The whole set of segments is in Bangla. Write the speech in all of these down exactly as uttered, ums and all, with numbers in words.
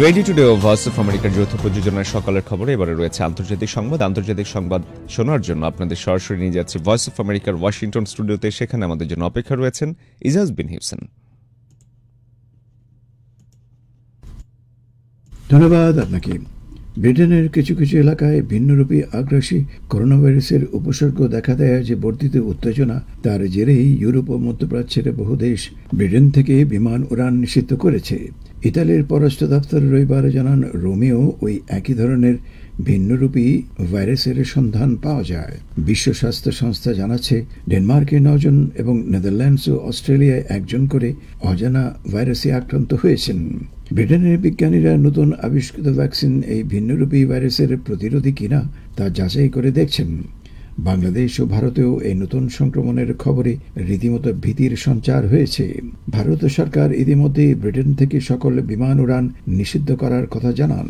रेडी टुडे ভয়েস অফ আমেরিকার যৌথ প্রযোজনায় সকালের খবরে এবারে রয়েছে আন্তর্জাতিক সংবাদ। আন্তর্জাতিক সংবাদ শোনার জন্য আপনাদের সরাসরি নিয়ে যাচ্ছি ভয়েস অফ আমেরিকার ওয়াশিংটন স্টুডিওতে। সেখানে আমাদের জন্য অপেক্ষা রয়েছেন ইজাজ বিন হিপসন। ধন্যবাদ আপনাকে। ব্রিটেনের কিছু কিছু এলাকায় ভিন্নরূপী আগ্রাসী করোনা ভাইরাসের উপসর্গ দেখা দেয় যে বর্ধিত উত্তেজনা, তার জেরেই ইউরোপ ও মধ্যপ্রাচ্যের বহু দেশ ব্রিটেন থেকে বিমান উড়ান নিষিদ্ধ করেছে। ইতালির পররাষ্ট্র দপ্তর রবিবার জানান রোমেও ওই একই ধরনের ভিন্নরূপী ভাইরাসের সন্ধান পাওয়া যায়। বিশ্ব স্বাস্থ্য সংস্থা জানাচ্ছে ডেনমার্কে নজন এবং নেদারল্যান্ডস ও অস্ট্রেলিয়ায় একজন করে অজানা ভাইরাসে আক্রান্ত হয়েছেন। ব্রিটেনের বিজ্ঞানীরা নতুন আবিষ্কৃত ভ্যাকসিন এই ভিন্নরূপী ভাইরাসের প্রতিরোধী কিনা তা যাচাই করে দেখছেন। বাংলাদেশ ও ভারতেও এই নতুন সংক্রমণের খবরে রীতিমতো ভীতির সঞ্চার হয়েছে। ভারত সরকার ইতিমধ্যে ব্রিটেন থেকে সকল বিমান উড়ান নিষিদ্ধ করার কথা জানান।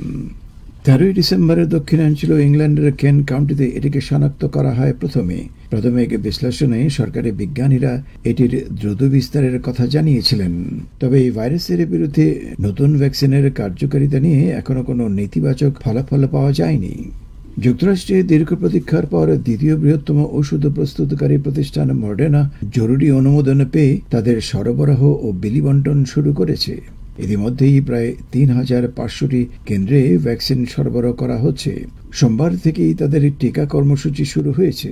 তেরোই ডিসেম্বরে দক্ষিণাঞ্চল ইংল্যান্ডের কেন কাউন্টিতে এটিকে শনাক্ত করা হয়। প্রথমে প্রাথমিক বিশ্লেষণে সরকারি বিজ্ঞানীরা এটির দ্রুত বিস্তারের কথা জানিয়েছিলেন, তবে এই ভাইরাসের বিরুদ্ধে নতুন ভ্যাকসিনের কার্যকারিতা নিয়ে এখনো কোনো নেতিবাচক ফলাফল পাওয়া যায়নি। যুক্তরাষ্ট্রে দীর্ঘ প্রতীক্ষার পর দ্বিতীয় বৃহত্তম ওষুধ প্রস্তুতকারী প্রতিষ্ঠান মডার্না জরুরি অনুমোদন পেয়ে তাদের সরবরাহ ও বিলি বণ্টন শুরু করেছে। ইতিমধ্যেই প্রায় তিন হাজার পাঁচশোটি কেন্দ্রে ভ্যাকসিন সরবরাহ করা হচ্ছে। সোমবার থেকেই তাদের টিকা কর্মসূচি শুরু হয়েছে।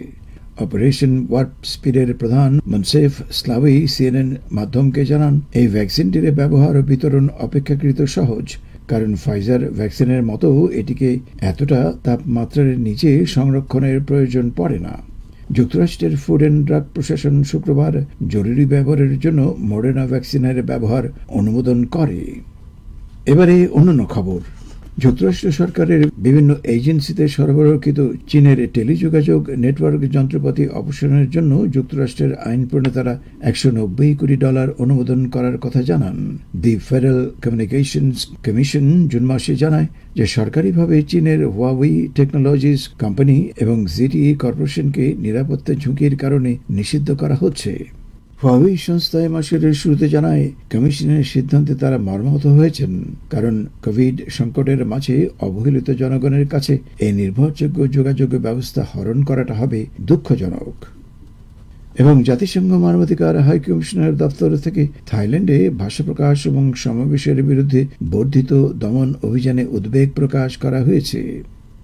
অপারেশন ওয়ার্প স্পিডের প্রধান মনসেফ স্লাভি সিএনএন মাধ্যমকে জানান এই ভ্যাকসিনটির ব্যবহার ও বিতরণ অপেক্ষাকৃত সহজ, কারণ ফাইজার ভ্যাকসিনের মতো এটিকে এতটা তাপমাত্রার নিচে সংরক্ষণের প্রয়োজন পড়ে না। যুক্তরাষ্ট্রের ফুড অ্যান্ড ড্রাগ প্রশাসন শুক্রবার জরুরি ব্যবহারের জন্য মডার্না ভ্যাকসিনের ব্যবহার অনুমোদন করে। এবারে অন্যান্য খবর। যুক্তরাষ্ট্র সরকারের বিভিন্ন এজেন্সিতে সরবরাহকৃত চীনের টেলিযোগাযোগ নেটওয়ার্ক যন্ত্রপাতি অপসারণের জন্য যুক্তরাষ্ট্রের আইন প্রণেতারা একশো নব্বই কোটি ডলার অনুমোদন করার কথা জানান। The federal communications commission June মাসে জানায় যে সরকারিভাবে চীনের হুয়াওয়েই টেকনোলজিস কোম্পানি এবং জিটিই কর্পোরেশনকে নিরাপত্তা ঝুঁকির কারণে নিষিদ্ধ করা হচ্ছে। হুয়াওয়েই সংস্থা এ মাসের শুরুতে জানায় কমিশনের সিদ্ধান্তে তারা মর্মাহত হয়েছেন, কারণ কোভিড সংকটের মাঝে অবহেলিত জনগণের কাছে এই নির্ভরযোগ্য যোগাযোগ ব্যবস্থা হরণ করাটা হবে দুঃখজনক। এবং জাতিসংঘ মানবাধিকার হাই কমিশনার দপ্তর থেকে থাইল্যান্ডে ভাষা প্রকাশ এবং সমাবেশের বিরুদ্ধে বর্ধিত দমন অভিযানে উদ্বেগ প্রকাশ করা হয়েছে।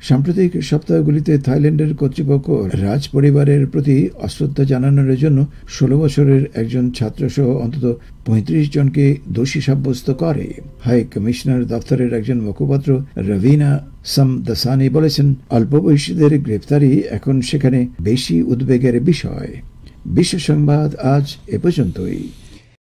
সাম্প্রতিক সপ্তাহগুলিতে থাইল্যান্ডের কর্তৃপক্ষ রাজ পরিবারের প্রতি অশ্রদ্ধা জানানোর জন্য ষোলো বছরের একজন ছাত্রসহ অন্তত পঁয়ত্রিশ জনকে দোষী সাব্যস্ত করে। হাই কমিশনার দপ্তরের একজন মুখপাত্র রবিনা সামদাসানি বলেছেন, অল্পবয়সীদের গ্রেপ্তারি এখন সেখানে বেশি উদ্বেগের বিষয়। বিশ্ব সংবাদ আজ এ পর্যন্তই।